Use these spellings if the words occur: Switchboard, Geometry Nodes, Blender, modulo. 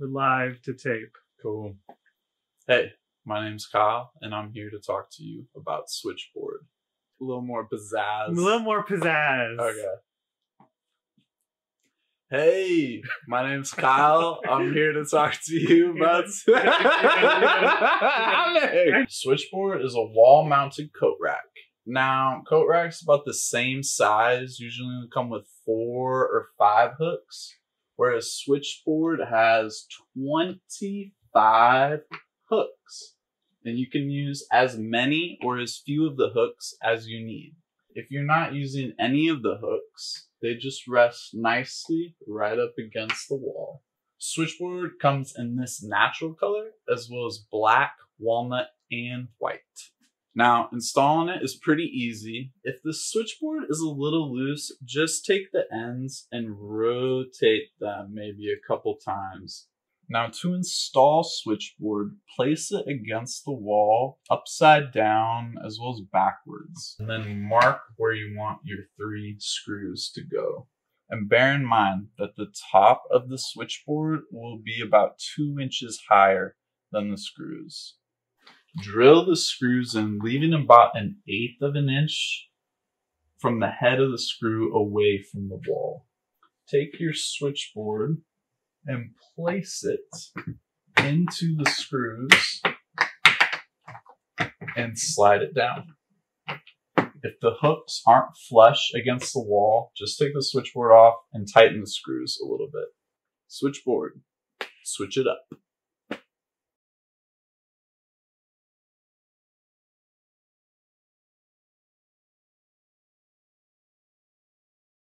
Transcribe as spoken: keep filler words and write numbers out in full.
We're live to tape. Cool. Hey, my name's Kyle, and I'm here to talk to you about Switchboard. A little more pizzazz. A little more pizzazz. Okay. Hey, my name's Kyle. I'm here to talk to you about Switchboard is a wall-mounted coat rack. Now, coat racks about the same size usually come with four or five hooks, whereas Switchboard has twenty-five hooks, and you can use as many or as few of the hooks as you need. If you're not using any of the hooks, they just rest nicely right up against the wall. Switchboard comes in this natural color, as well as black, walnut, and white. Now, installing it is pretty easy. If the switchboard is a little loose, just take the ends and rotate them maybe a couple times. Now, to install Switchboard, place it against the wall, upside down, as well as backwards. And then mark where you want your three screws to go. And bear in mind that the top of the Switchboard will be about two inches higher than the screws. Drill the screws in, leaving about an eighth of an inch from the head of the screw away from the wall. Take your Switchboard and place it into the screws and slide it down. If the hooks aren't flush against the wall, just take the Switchboard off and tighten the screws a little bit. Switchboard, switch it up.